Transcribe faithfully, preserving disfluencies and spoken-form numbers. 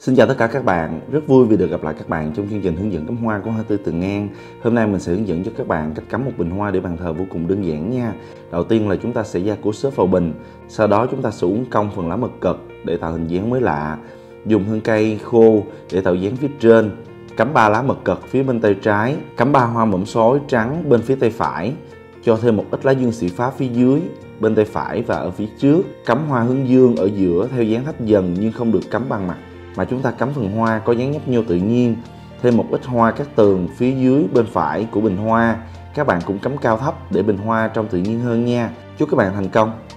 Xin chào tất cả các bạn, rất vui vì được gặp lại các bạn trong chương trình hướng dẫn cắm hoa của Hoa Tươi Tường An. Hôm nay mình sẽ hướng dẫn cho các bạn cách cắm một bình hoa để bàn thờ vô cùng đơn giản nha. Đầu tiên là chúng ta sẽ gia cố xốp vào bình, sau đó chúng ta sẽ uốn cong phần lá mật cật để tạo hình dáng mới lạ, dùng hương cây khô để tạo dáng phía trên, cắm ba lá mật cật phía bên tay trái, cắm ba hoa mõm sói trắng bên phía tay phải, cho thêm một ít lá dương xỉ phá phía dưới bên tay phải và ở phía trước, cắm hoa hướng dương ở giữa theo dáng thấp dần nhưng không được cắm bằng mặt, mà chúng ta cắm phần hoa có dáng nhấp nhô tự nhiên. Thêm một ít hoa cát tường phía dưới bên phải của bình hoa. Các bạn cũng cắm cao thấp để bình hoa trông tự nhiên hơn nha. Chúc các bạn thành công!